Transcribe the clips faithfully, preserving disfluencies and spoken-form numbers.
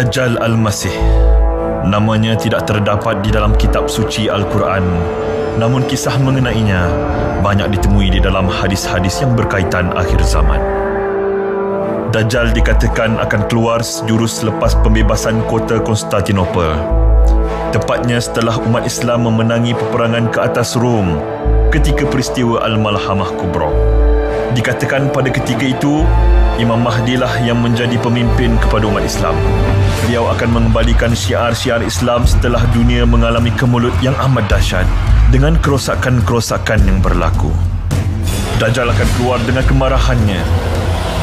Dajjal Al-Masih. Namanya tidak terdapat di dalam kitab suci Al-Quran, namun kisah mengenainya banyak ditemui di dalam hadis-hadis yang berkaitan akhir zaman. Dajjal dikatakan akan keluar sejuru selepas pembebasan kota Konstantinopel, tepatnya setelah umat Islam memenangi peperangan ke atas Rom ketika peristiwa Al-Malhamah Kubra. Dikatakan pada ketika itu, Imam Mahdi lah yang menjadi pemimpin kepada umat Islam. Beliau akan mengembalikan syiar-syiar Islam setelah dunia mengalami kemelut yang amat dahsyat dengan kerosakan-kerosakan yang berlaku. Dajjal akan keluar dengan kemarahannya.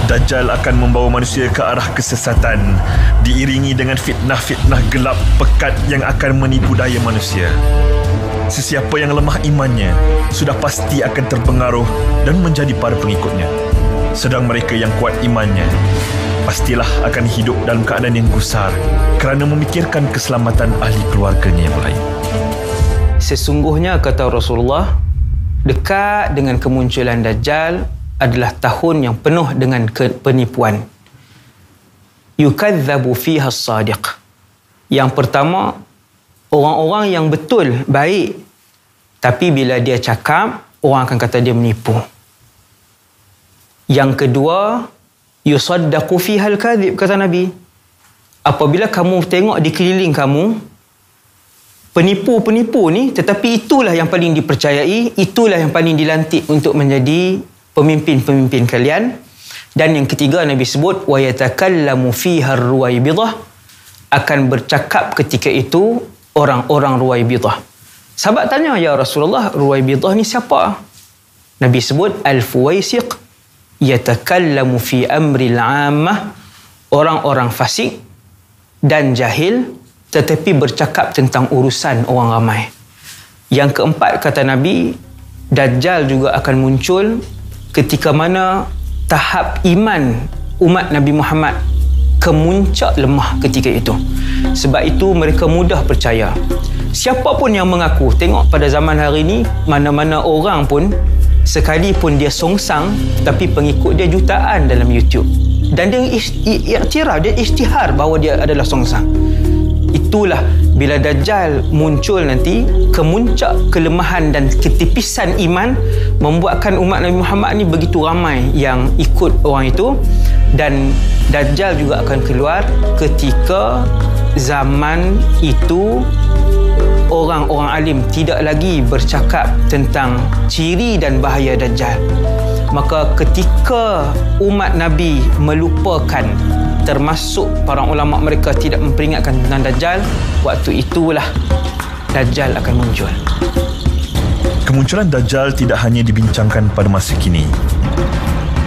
Dajjal akan membawa manusia ke arah kesesatan, diiringi dengan fitnah-fitnah gelap pekat yang akan menipu daya manusia. Sesiapa yang lemah imannya sudah pasti akan terpengaruh dan menjadi para pengikutnya. Sedang mereka yang kuat imannya pastilah akan hidup dalam keadaan yang gusar kerana memikirkan keselamatan ahli keluarganya yang lain. Sesungguhnya kata Rasulullah, dekat dengan kemunculan Dajjal adalah tahun yang penuh dengan penipuan. Yukadzabu fiha as-sadiq. Yang pertama, orang-orang yang betul, baik. Tapi bila dia cakap, orang akan kata dia menipu. Yang kedua, yusaddaqu fihal kadhib, kata Nabi. Apabila kamu tengok di keliling kamu, penipu-penipu ni, tetapi itulah yang paling dipercayai, itulah yang paling dilantik untuk menjadi pemimpin-pemimpin kalian. Dan yang ketiga, Nabi sebut, وَيَتَكَلَّمُ فِيهَا الرُّوَيْبِضَةِ, akan bercakap ketika itu orang-orang Ruwaibidah. Sahabat tanya, ya Rasulullah, Ruwaibidah ni siapa? Nabi sebut, Al-Fuwaisiq yatakallamu fi amril ammah, orang-orang fasik dan jahil tetapi bercakap tentang urusan orang ramai. Yang keempat, kata Nabi, Dajjal juga akan muncul ketika mana tahap iman umat Nabi Muhammad kemuncak lemah ketika itu. Sebab itu mereka mudah percaya. Siapa pun yang mengaku, tengok pada zaman hari ini, mana-mana orang pun, sekalipun dia songsang, tapi pengikut dia jutaan dalam YouTube. Dan dia iktiraf, dia isytihar bahawa dia adalah songsang. Itulah bila Dajjal muncul nanti, kemuncak kelemahan dan ketipisan iman membuatkan umat Nabi Muhammad ni begitu ramai yang ikut orang itu. Dan Dajjal juga akan keluar ketika zaman itu orang-orang alim tidak lagi bercakap tentang ciri dan bahaya Dajjal. Maka ketika umat Nabi melupakan, termasuk para ulama mereka tidak memperingatkan tentang Dajjal, waktu itulah Dajjal akan muncul. Kemunculan Dajjal tidak hanya dibincangkan pada masa kini,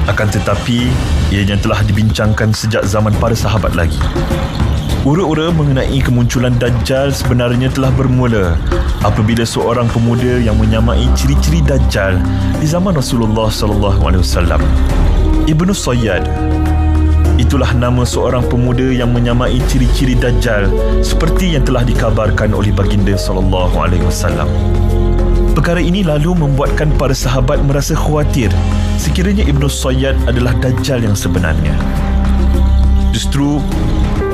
akan tetapi ianya telah dibincangkan sejak zaman para sahabat lagi. Ura-ura mengenai kemunculan Dajjal sebenarnya telah bermula apabila seorang pemuda yang menyamai ciri-ciri Dajjal di zaman Rasulullah sallallahu alaihi wasallam. Ibnu Sayyad. Itulah nama seorang pemuda yang menyamai ciri-ciri Dajjal seperti yang telah dikabarkan oleh baginda sallallahu alaihi wasallam. Perkara ini lalu membuatkan para sahabat merasa khawatir sekiranya Ibnu Sayyad adalah Dajjal yang sebenarnya. Justru,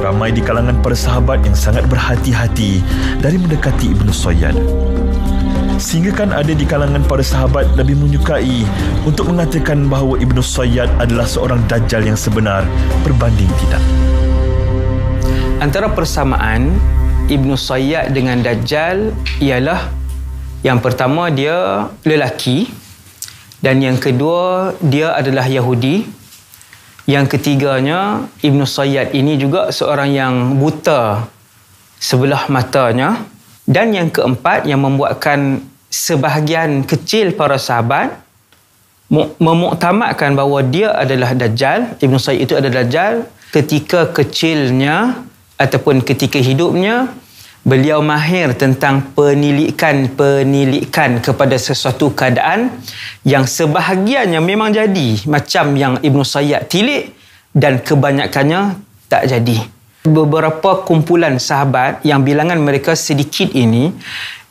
ramai di kalangan para sahabat yang sangat berhati-hati dari mendekati Ibnu Sayyad. Sehingga kan ada di kalangan para sahabat lebih menyukai untuk mengatakan bahawa Ibnu Sayyad adalah seorang Dajjal yang sebenar berbanding tidak. Antara persamaan Ibnu Sayyad dengan Dajjal ialah yang pertama dia lelaki, dan yang kedua dia adalah Yahudi. Yang ketiganya, Ibnu Sayyad ini juga seorang yang buta sebelah matanya. Dan yang keempat yang membuatkan sebahagian kecil para sahabat memuktamadkan bahawa dia adalah Dajjal, Ibnu Sayyad itu adalah Dajjal, ketika kecilnya ataupun ketika hidupnya beliau mahir tentang penilikan-penilikan kepada sesuatu keadaan yang sebahagiannya memang jadi macam yang Ibnu Sayyad tilik dan kebanyakannya tak jadi. Beberapa kumpulan sahabat yang bilangan mereka sedikit ini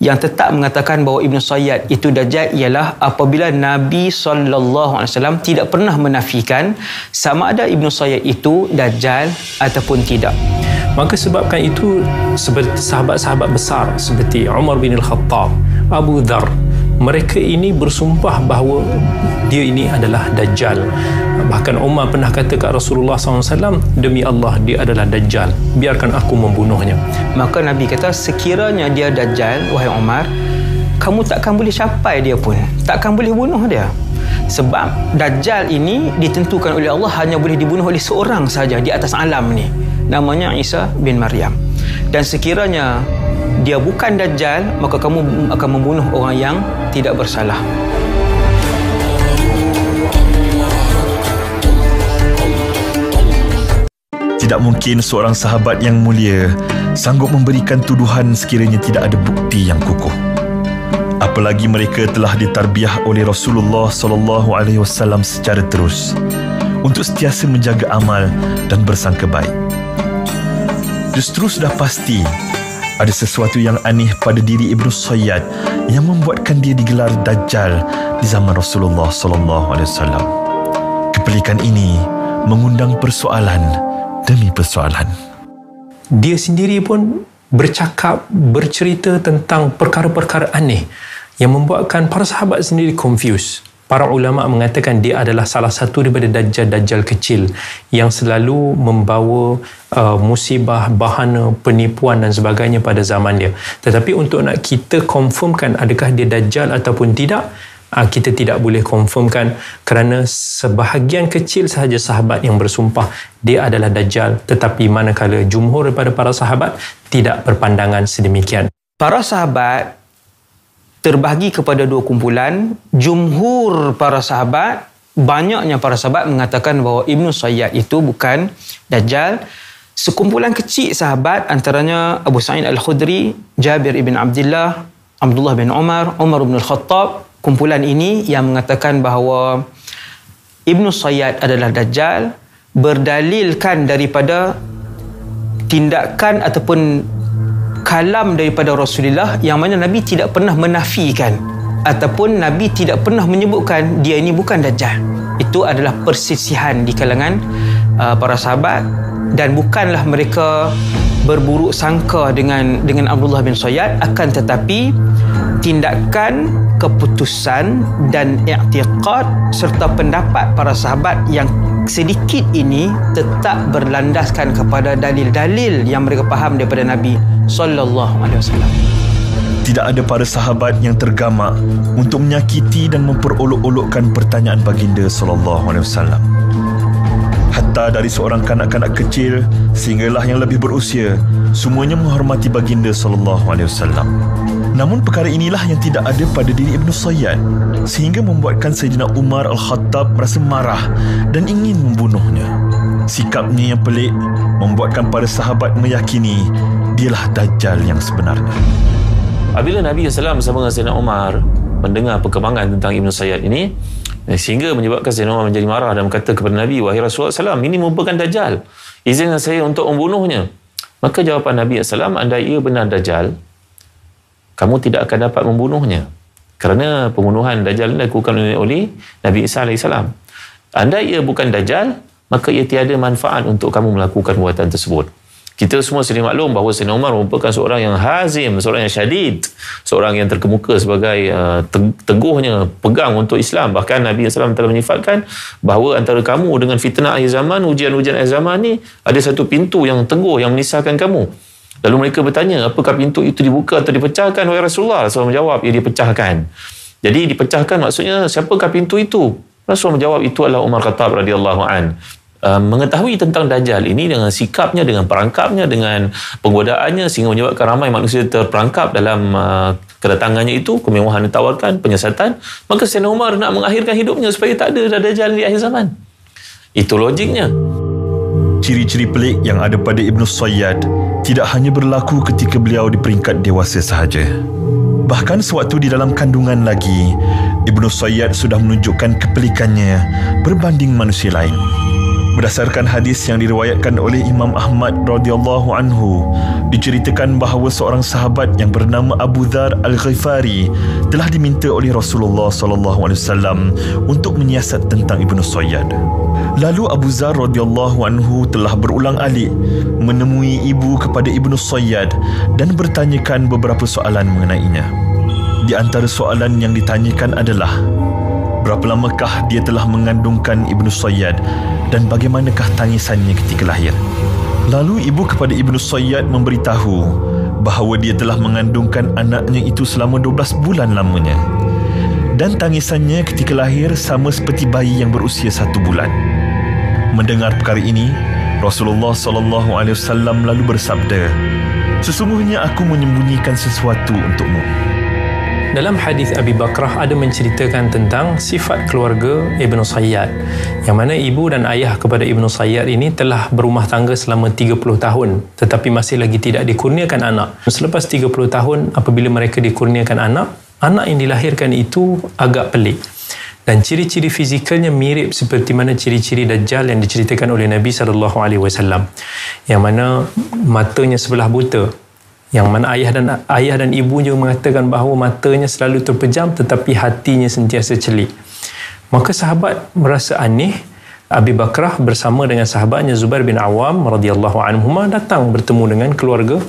Yang tetap mengatakan bahawa Ibnu Sayyad itu Dajjal ialah apabila Nabi sallallahu alaihi wasallam tidak pernah menafikan sama ada Ibnu Sayyad itu Dajjal ataupun tidak. Maka sebabkan itu seperti sahabat-sahabat besar seperti Umar bin Al-Khattab, Abu Dhar, mereka ini bersumpah bahawa dia ini adalah Dajjal. Bahkan Umar pernah kata kepada Rasulullah sallallahu alaihi wasallam, demi Allah dia adalah Dajjal, biarkan aku membunuhnya. Maka Nabi kata, sekiranya dia Dajjal, wahai Umar, kamu takkan boleh capai dia pun, takkan boleh bunuh dia. Sebab Dajjal ini ditentukan oleh Allah hanya boleh dibunuh oleh seorang sahaja di atas alam ni, namanya Isa bin Maryam. Dan sekiranya dia bukan Dajjal, maka kamu akan membunuh orang yang tidak bersalah. Tidak mungkin seorang sahabat yang mulia sanggup memberikan tuduhan sekiranya tidak ada bukti yang kukuh. Apalagi mereka telah ditarbiah oleh Rasulullah sallallahu alaihi wasallam secara terus untuk sentiasa menjaga amal dan bersangka baik. Justru sudah pasti ada sesuatu yang aneh pada diri Ibnu Sayyad yang membuatkan dia digelar Dajjal di zaman Rasulullah sallallahu alaihi wasallam. Kepelikan ini mengundang persoalan demi persoalan. Dia sendiri pun bercakap, bercerita tentang perkara-perkara aneh yang membuatkan para sahabat sendiri confused. Para ulama mengatakan dia adalah salah satu daripada dajjal-dajjal kecil yang selalu membawa uh, musibah, bahana, penipuan dan sebagainya pada zaman dia. Tetapi untuk nak kita confirmkan adakah dia dajjal ataupun tidak, uh, kita tidak boleh confirmkan kerana sebahagian kecil sahaja sahabat yang bersumpah dia adalah dajjal, tetapi manakala jumhur daripada para sahabat tidak berpandangan sedemikian. Para sahabat terbahagi kepada dua kumpulan. Jumhur para sahabat, banyaknya para sahabat mengatakan bahawa Ibnu Sayyad itu bukan Dajjal. Sekumpulan kecil sahabat antaranya Abu Sa'id al-Khudri, Jabir Ibn Abdillah, Abdullah bin Umar, Umar bin Al-Khattab. Kumpulan ini yang mengatakan bahawa Ibnu Sayyad adalah Dajjal berdalilkan daripada tindakan ataupun kalam daripada Rasulullah yang mana Nabi tidak pernah menafikan ataupun Nabi tidak pernah menyebutkan dia ini bukan Dajjal. Itu adalah persisihan di kalangan uh, para sahabat dan bukanlah mereka berburuk sangka dengan dengan Abdullah bin Sayyad, akan tetapi tindakan, keputusan dan i'tiqad serta pendapat para sahabat yang sedikit ini tetap berlandaskan kepada dalil-dalil yang mereka faham daripada Nabi sallallahu alaihi wasallam. Tidak ada para sahabat yang tergamak untuk menyakiti dan memperolok-olokkan pertanyaan baginda sallallahu alaihi wasallam. Hatta dari seorang kanak-kanak kecil sehinggalah yang lebih berusia, semuanya menghormati baginda sallallahu alaihi wasallam. Namun perkara inilah yang tidak ada pada diri Ibnu Sayyad sehingga membuatkan Sayyidina Umar Al-Khattab merasa marah dan ingin membunuhnya. Sikapnya yang pelik membuatkan para sahabat meyakini dialah Dajjal yang sebenarnya. Apabila Nabi sallallahu alaihi wasallam bersama Sayyidina Umar mendengar perkembangan tentang Ibnu Sayyad ini, sehingga menyebabkan Sayyidina Umar menjadi marah dan berkata kepada Nabi, wahai Rasulullah sallallahu alaihi wasallam, ini merupakan Dajjal, izinkan saya untuk membunuhnya. Maka jawapan Nabi sallallahu alaihi wasallam, andai ia benar Dajjal, kamu tidak akan dapat membunuhnya kerana pembunuhan Dajjal dilakukan oleh Nabi Isa alaihi salam. Andai ia bukan Dajjal, maka ia tiada manfaat untuk kamu melakukan perbuatan tersebut. Kita semua sedia maklum bahawa Sayyidina Umar merupakan seorang yang hazim, seorang yang syadid, seorang yang terkemuka sebagai uh, teguhnya pegang untuk Islam. Bahkan Nabi sallallahu alaihi wasallam telah menyifatkan bahawa antara kamu dengan fitnah akhir zaman, ujian-ujian akhir zaman ni, ada satu pintu yang teguh yang menisahkan kamu. Lalu mereka bertanya, apakah pintu itu dibuka atau dipecahkan, wahai Rasulullah? Rasulullah menjawab, ia dipecahkan. Jadi dipecahkan maksudnya, siapakah pintu itu? Rasulullah menjawab, itu adalah Umar Khattab radhiyallahu an. Uh, mengetahui tentang Dajjal ini dengan sikapnya, dengan perangkapnya, dengan penggodaannya sehingga menyebabkan ramai manusia terperangkap dalam uh, kedatangannya itu, kemewahan ditawarkan, penyesatan. Maka Sayyidina Umar nak mengakhirkan hidupnya supaya tak ada Dajjal di akhir zaman. Itu logiknya. Ciri-ciri pelik yang ada pada Ibnu Sayyad tidak hanya berlaku ketika beliau di peringkat dewasa sahaja. Bahkan sewaktu di dalam kandungan lagi, Ibnu Sayyad sudah menunjukkan kepelikannya berbanding manusia lain. Berdasarkan hadis yang diriwayatkan oleh Imam Ahmad radhiyallahu anhu, diceritakan bahawa seorang sahabat yang bernama Abu Dzar Al-Ghifari telah diminta oleh Rasulullah sallallahu alaihi wasallam untuk menyiasat tentang Ibnu Sayyad. Lalu Abu Dzar radhiyallahu anhu telah berulang-alik menemui ibu kepada Ibnu Sayyad dan bertanyakan beberapa soalan mengenainya. Di antara soalan yang ditanyakan adalah, berapa lamakah dia telah mengandungkan Ibnu Sayyad dan bagaimanakah tangisannya ketika lahir? Lalu ibu kepada Ibnu Sayyad memberitahu bahawa dia telah mengandungkan anaknya itu selama dua belas bulan lamanya. Dan tangisannya ketika lahir sama seperti bayi yang berusia satu bulan. Mendengar perkara ini, Rasulullah sallallahu alaihi wasallam lalu bersabda, "Sesungguhnya aku menyembunyikan sesuatu untukmu." Dalam hadis Abi Bakrah ada menceritakan tentang sifat keluarga Ibnu Sayyad, yang mana ibu dan ayah kepada Ibnu Sayyad ini telah berumah tangga selama tiga puluh tahun tetapi masih lagi tidak dikurniakan anak. Selepas tiga puluh tahun apabila mereka dikurniakan anak, anak yang dilahirkan itu agak pelik dan ciri-ciri fizikalnya mirip seperti mana ciri-ciri Dajjal yang diceritakan oleh Nabi sallallahu alaihi wasallam, yang mana matanya sebelah buta, yang mana ayah dan ayah dan ibunya mengatakan bahawa matanya selalu terpejam tetapi hatinya sentiasa celik. Maka sahabat merasa aneh. Abi Bakrah bersama dengan sahabatnya Zubair bin Awwam radhiyallahu anhuma datang bertemu dengan keluarga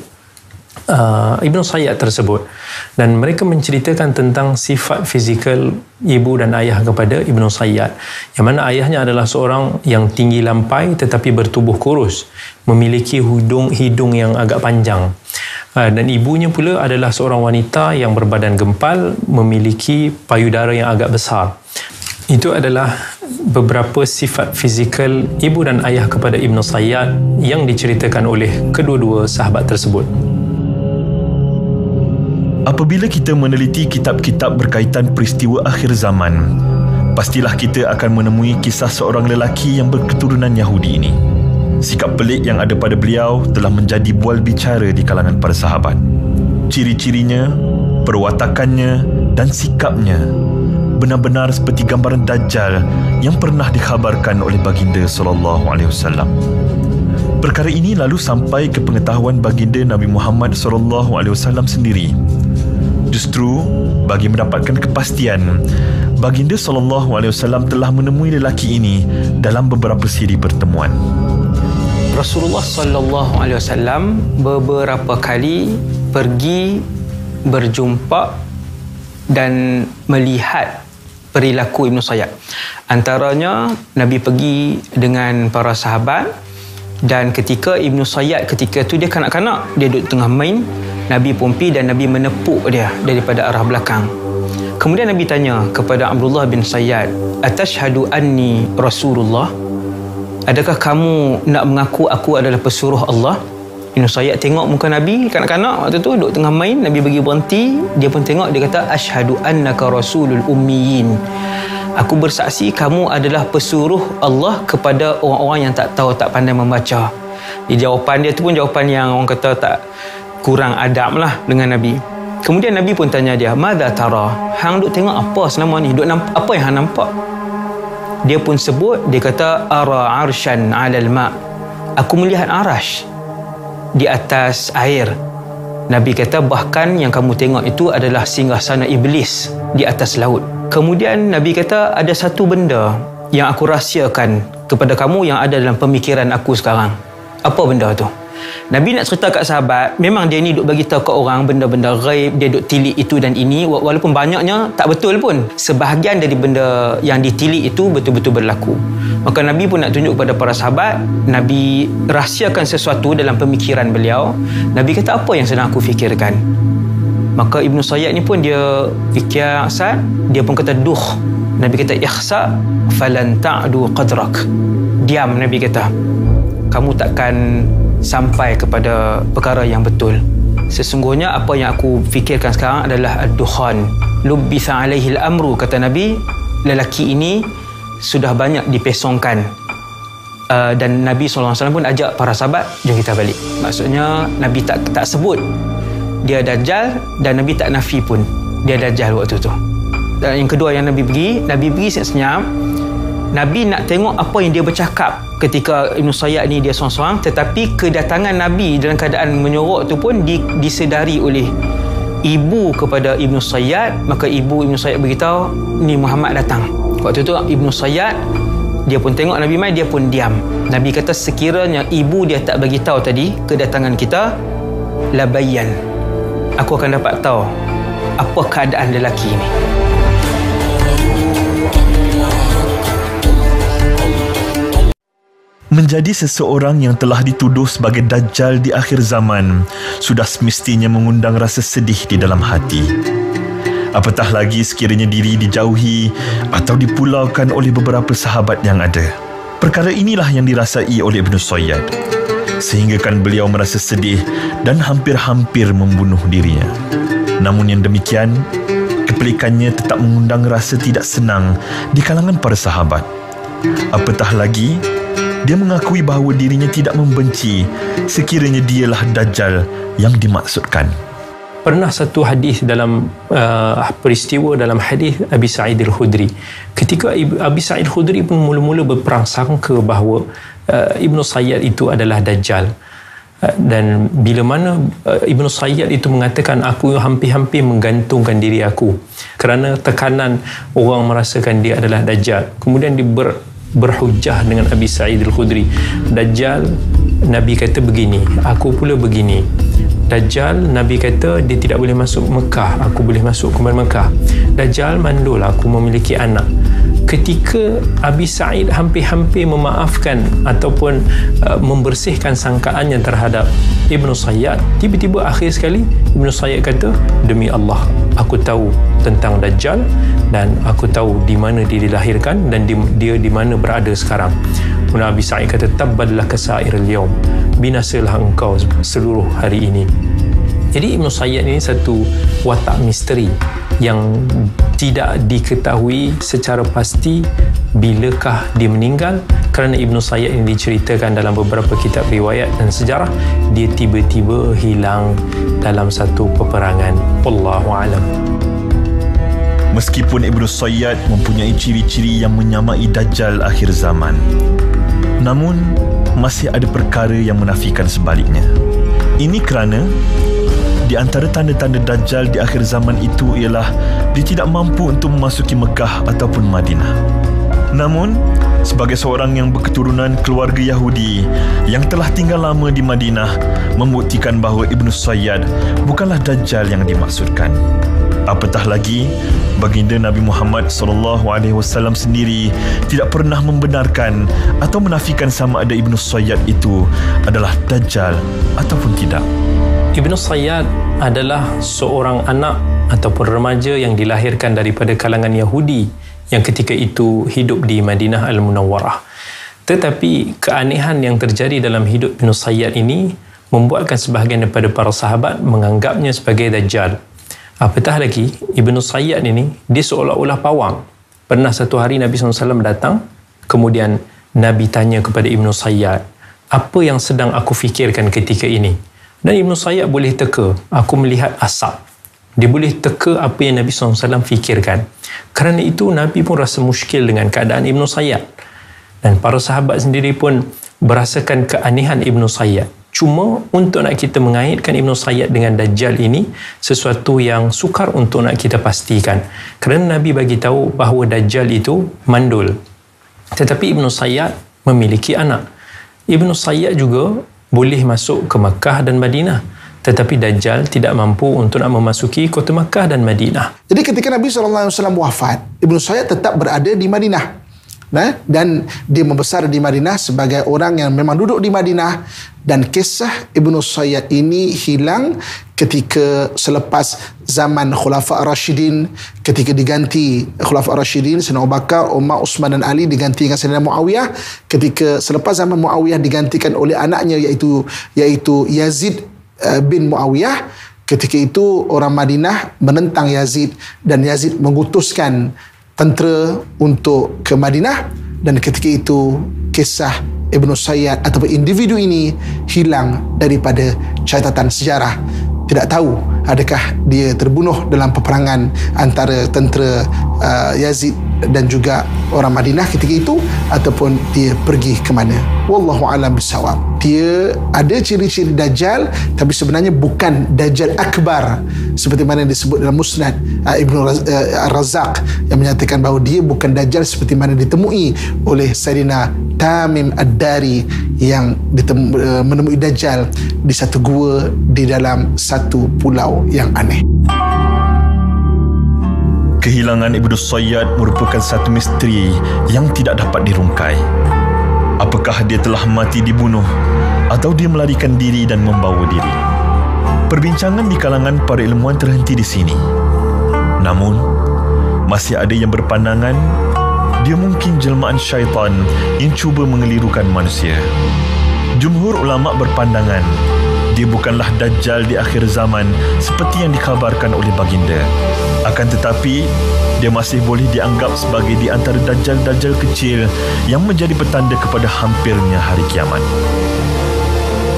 uh, Ibnu Sayyad tersebut, dan mereka menceritakan tentang sifat fizikal ibu dan ayah kepada Ibnu Sayyad, yang mana ayahnya adalah seorang yang tinggi lampai tetapi bertubuh kurus, memiliki hidung hidung yang agak panjang. Dan ibunya pula adalah seorang wanita yang berbadan gempal, memiliki payudara yang agak besar. Itu adalah beberapa sifat fizikal ibu dan ayah kepada Ibnu Sayyad yang diceritakan oleh kedua-dua sahabat tersebut. Apabila kita meneliti kitab-kitab berkaitan peristiwa akhir zaman, pastilah kita akan menemui kisah seorang lelaki yang berketurunan Yahudi ini. Sikap pelik yang ada pada beliau telah menjadi bual bicara di kalangan para sahabat. Ciri-cirinya, perwatakannya dan sikapnya benar-benar seperti gambaran Dajjal yang pernah dikhabarkan oleh baginda sallallahu alaihi wasallam. Perkara ini lalu sampai ke pengetahuan baginda Nabi Muhammad sallallahu alaihi wasallam sendiri. Justru bagi mendapatkan kepastian, baginda sallallahu alaihi wasallam telah menemui lelaki ini dalam beberapa siri pertemuan. Rasulullah sallallahu alaihi wasallam beberapa kali pergi berjumpa dan melihat perilaku Ibnu Sayyad. Antaranya Nabi pergi dengan para sahabat, dan ketika Ibnu Sayyad ketika tu dia kanak-kanak, dia duduk tengah main, Nabi pun pergi dan Nabi menepuk dia daripada arah belakang. Kemudian Nabi tanya kepada Abdullah bin Sayyad, "Atashhadu anni Rasulullah?" Adakah kamu nak mengaku aku adalah pesuruh Allah? Ibnu Sayyad tengok muka Nabi, kanak-kanak waktu tu duduk tengah main, Nabi bagi berhenti, dia pun tengok, dia kata, "Ashhadu annaka rasulul ummiyin." Aku bersaksi kamu adalah pesuruh Allah kepada orang-orang yang tak tahu, tak pandai membaca. Jadi jawapan dia tu pun jawapan yang orang kata tak kurang adab lah dengan Nabi. Kemudian Nabi pun tanya dia, "Madza tara?" Hang duk tengok apa selama ni? Duk nampak apa yang hang nampak? Dia pun sebut, dia kata, "Ara arsyan alal ma'." Aku melihat arash di atas air. Nabi kata, bahkan yang kamu tengok itu adalah singgasana iblis di atas laut. Kemudian Nabi kata, ada satu benda yang aku rahsiakan kepada kamu yang ada dalam pemikiran aku sekarang. Apa benda tu? Nabi nak cerita kat sahabat, memang dia ni duk bagi tahu kat orang benda-benda ghaib, dia duk tilik itu dan ini, walaupun banyaknya tak betul pun. Sebahagian dari benda yang ditilik itu betul-betul berlaku. Maka Nabi pun nak tunjuk kepada para sahabat, Nabi rahsiakan sesuatu dalam pemikiran beliau. Nabi kata, apa yang sedang aku fikirkan? Maka Ibnu Sayyad ni pun dia fikir asal, dia pun kata duh. Nabi kata, "Ikhsa falan ta'du qadrak." Diam, Nabi kata. Kamu takkan sampai kepada perkara yang betul. Sesungguhnya apa yang aku fikirkan sekarang adalah ad-dukhan. Lubbitha alaihi al-amru, kata Nabi, lelaki ini sudah banyak dipesongkan. Uh, dan Nabi sallallahu alaihi wasallam pun ajak para sahabat, jom kita balik. Maksudnya Nabi tak tak sebut dia Dajjal dan Nabi tak nafi pun dia Dajjal waktu tu. Dan yang kedua yang Nabi pergi, Nabi pergi senyap. Nabi nak tengok apa yang dia bercakap ketika Ibnu Sayyad ni dia seorang-seorang, tetapi kedatangan Nabi dalam keadaan menyorok tu pun di, disedari oleh ibu kepada Ibnu Sayyad. Maka ibu Ibnu Sayyad beritahu, ni Muhammad datang. Waktu tu Ibnu Sayyad dia pun tengok Nabi mai, dia pun diam. Nabi kata, sekiranya ibu dia tak bagi tahu tadi kedatangan kita, labayyan, aku akan dapat tahu apa keadaan lelaki ini. Menjadi seseorang yang telah dituduh sebagai Dajjal di akhir zaman sudah semestinya mengundang rasa sedih di dalam hati. Apatah lagi sekiranya diri dijauhi atau dipulaukan oleh beberapa sahabat yang ada. Perkara inilah yang dirasai oleh Ibnu Sayyad, sehinggakan beliau merasa sedih dan hampir-hampir membunuh dirinya. Namun yang demikian, kepelikannya tetap mengundang rasa tidak senang di kalangan para sahabat. Apatah lagi, dia mengakui bahawa dirinya tidak membenci sekiranya dialah Dajjal yang dimaksudkan. Pernah satu hadis dalam uh, peristiwa dalam hadis Abi Sa'id al-Khudri. Ketika Abi Sa'id al-Khudri pun mula-mula berperang sangka bahawa uh, Ibnu Sayyad itu adalah Dajjal. Uh, dan bila mana uh, Ibnu Sayyad itu mengatakan, aku hampir-hampir menggantungkan diri aku kerana tekanan orang merasakan dia adalah Dajjal. Kemudian dia ber berhujah dengan Abi Sa'id al-Khudri. Dajjal, Nabi kata begini, aku pula begini. Dajjal, Nabi kata dia tidak boleh masuk Mekah, aku boleh masuk ke Mekah. Dajjal mandul, aku memiliki anak. Ketika Abi Sa'id hampir-hampir memaafkan ataupun uh, membersihkan sangkaannya terhadap Ibnu Sayyad, tiba-tiba akhir sekali Ibnu Sayyad kata, demi Allah, aku tahu tentang Dajjal dan aku tahu di mana dia dilahirkan dan di, dia di mana berada sekarang. Kemudian Abi Sa'id kata, tabbad laka sairil yaum, binasalah engkau seluruh hari ini. Jadi Ibnu Sayyad ini satu watak misteri yang tidak diketahui secara pasti bilakah dia meninggal, kerana Ibnu Sayyad ini diceritakan dalam beberapa kitab riwayat dan sejarah dia tiba-tiba hilang dalam satu peperangan. Wallahu a'lam. Meskipun Ibnu Sayyad mempunyai ciri-ciri yang menyamai Dajjal akhir zaman, namun masih ada perkara yang menafikan sebaliknya. Ini kerana di antara tanda-tanda Dajjal di akhir zaman itu ialah dia tidak mampu untuk memasuki Mekah ataupun Madinah. Namun, sebagai seorang yang berketurunan keluarga Yahudi yang telah tinggal lama di Madinah, membuktikan bahawa Ibnu Sayyad bukanlah Dajjal yang dimaksudkan. Apatah lagi, baginda Nabi Muhammad sallallahu alaihi wasallam sendiri tidak pernah membenarkan atau menafikan sama ada Ibnu Sayyad itu adalah Dajjal ataupun tidak. Ibnu Sayyad adalah seorang anak ataupun remaja yang dilahirkan daripada kalangan Yahudi yang ketika itu hidup di Madinah Al-Munawwarah. Tetapi keanehan yang terjadi dalam hidup Ibnu Sayyad ini membuatkan sebahagian daripada para sahabat menganggapnya sebagai Dajjal. Apatah lagi, Ibnu Sayyad ini dia seolah-olah pawang. Pernah satu hari Nabi sallallahu alaihi wasallam datang, kemudian Nabi tanya kepada Ibnu Sayyad, apa yang sedang aku fikirkan ketika ini? Dan Ibnu Sayyad boleh teka, aku melihat asap. Dia boleh teka apa yang Nabi sallallahu alaihi wasallam fikirkan. Kerana itu Nabi pun rasa muskil dengan keadaan Ibnu Sayyad. Dan para sahabat sendiri pun berasakan keanehan Ibnu Sayyad. Cuma untuk nak kita mengaitkan Ibnu Sayyad dengan Dajjal ini sesuatu yang sukar untuk nak kita pastikan. Kerana Nabi bagi tahu bahawa Dajjal itu mandul. Tetapi Ibnu Sayyad memiliki anak. Ibnu Sayyad juga boleh masuk ke Mekah dan Madinah, tetapi Dajjal tidak mampu untuk nak memasuki kota Mekah dan Madinah. Jadi ketika Nabi sallallahu alaihi wasallam wafat, Ibnu Sayyad tetap berada di Madinah, dan dia membesar di Madinah sebagai orang yang memang duduk di Madinah. Dan kisah Ibnu Sayyad ini hilang ketika selepas zaman Khulafa Ar-Rashidin, ketika diganti Khulafa Ar-Rashidin, Sayyidina Abu Bakar, Umar, Usman dan Ali digantikan Sayyidina Muawiyah. Ketika selepas zaman Muawiyah digantikan oleh anaknya iaitu iaitu Yazid bin Muawiyah. Ketika itu orang Madinah menentang Yazid dan Yazid mengutuskan tentera untuk ke Madinah, dan ketika itu kisah Ibnu Sayyad ataupun individu ini hilang daripada catatan sejarah. Tidak tahu adakah dia terbunuh dalam peperangan antara tentera uh, Yazid dan juga orang Madinah ketika itu, ataupun dia pergi ke mana. Wallahu a'lam bissawab. Dia ada ciri-ciri Dajjal, tapi sebenarnya bukan Dajjal akbar seperti mana disebut dalam Musnad uh, Ibnu Raz, uh, Razak yang menyatakan bahawa dia bukan Dajjal seperti mana ditemui oleh Sayyidina Tamim Ad-Dari yang ditemu, uh, menemui Dajjal di satu gua di dalam satu pulau yang aneh. Kehilangan Ibnu Sayyad merupakan satu misteri yang tidak dapat dirungkai. Apakah dia telah mati dibunuh atau dia melarikan diri dan membawa diri? Perbincangan di kalangan para ilmuwan terhenti di sini. Namun, masih ada yang berpandangan dia mungkin jelmaan syaitan yang cuba mengelirukan manusia. Jumhur ulama berpandangan dia bukanlah Dajjal di akhir zaman seperti yang dikabarkan oleh baginda. Akan tetapi, dia masih boleh dianggap sebagai di antara Dajjal-Dajjal kecil yang menjadi petanda kepada hampirnya hari kiamat.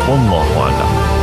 Wallahualam.